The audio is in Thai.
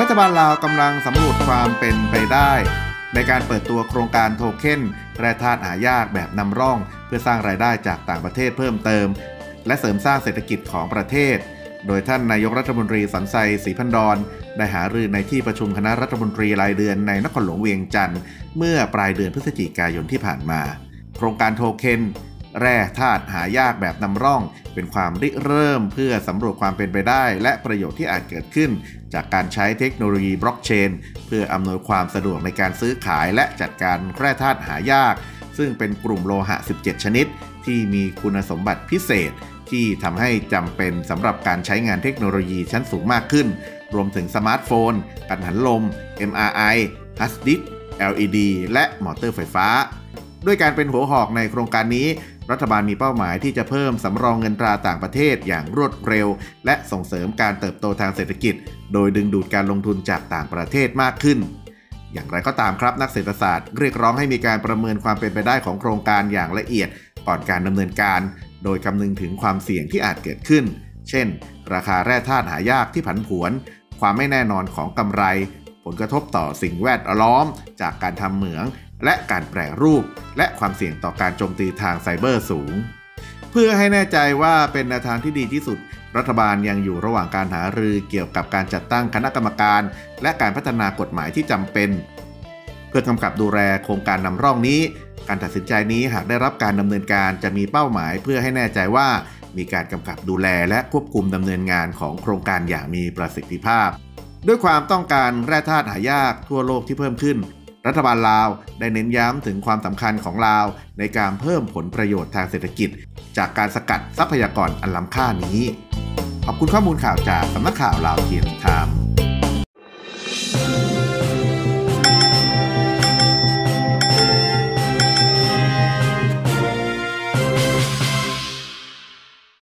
รัฐบาลลาวกำลังสำรวจความเป็นไปได้ในการเปิดตัวโครงการโทเค็นแร่ธาตุหายากแบบนำร่องเพื่อสร้างรายได้จากต่างประเทศเพิ่มเติมและเสริมสร้างเศรษฐกิจของประเทศโดยท่านนายกรัฐมนตรีสันไซศรีพันดรได้หารือในที่ประชุมคณะรัฐมนตรีรายเดือนในนครหลวงเวียงจันทร์เมื่อปลายเดือนพฤศจิกายนที่ผ่านมาโครงการโทเค็นแร่ธาตุหายากแบบนำร่องเป็นความริเริ่มเพื่อสำรวจความเป็นไปได้และประโยชน์ที่อาจเกิดขึ้นจากการใช้เทคโนโลยีบล็อกเชนเพื่ออำนวยความสะดวกในการซื้อขายและจัดการแร่ธาตุหายากซึ่งเป็นกลุ่มโลหะ17ชนิดที่มีคุณสมบัติพิเศษที่ทำให้จำเป็นสำหรับการใช้งานเทคโนโลยีชั้นสูงมากขึ้นรวมถึงสมาร์ทโฟนกังหันลม MRI ฮัสดิส LED และมอเตอร์ไฟฟ้าด้วยการเป็นหัวหอกในโครงการนี้รัฐบาลมีเป้าหมายที่จะเพิ่มสำรองเงินตราต่างประเทศอย่างรวดเร็วและส่งเสริมการเติบโตทางเศรษฐกิจโดยดึงดูดการลงทุนจากต่างประเทศมากขึ้นอย่างไรก็ตามครับนักเศรษฐศาสตร์เรียกร้องให้มีการประเมินความเป็นไปได้ของโครงการอย่างละเอียดก่อนการดำเนินการโดยคำนึงถึงความเสี่ยงที่อาจเกิดขึ้นเช่นราคาแร่ธาตุหายากที่ผันผวนความไม่แน่นอนของกำไรผลกระทบต่อสิ่งแวดล้อมจากการทำเหมืองและการแปรรูปและความเสี่ยงต่อการโจมตีทางไซเบอร์สูงเพื่อให้แน่ใจว่าเป็นแนวทางที่ดีที่สุดรัฐบาลยังอยู่ระหว่างการหารือเกี่ยวกับการจัดตั้งคณะกรรมการและการพัฒนากฎหมายที่จำเป็นเพื่อกำกับดูแลโครงการนำร่องนี้การตัดสินใจนี้หากได้รับการดำเนินการจะมีเป้าหมายเพื่อให้แน่ใจว่ามีการกำกับดูแลและควบคุมดำเนินงานของโครงการอย่างมีประสิทธิภาพด้วยความต้องการแร่ธาตุหายากทั่วโลกที่เพิ่มขึ้นรัฐบาลลาวได้เน้นย้ำถึงความสำคัญของลาวในการเพิ่มผลประโยชน์ทางเศรษฐกิจจากการสกัดทรัพยากรอันล้ำค่านี้ขอบคุณข้อมูลข่าวจากสำนักข่าวลาวเทียนไทม์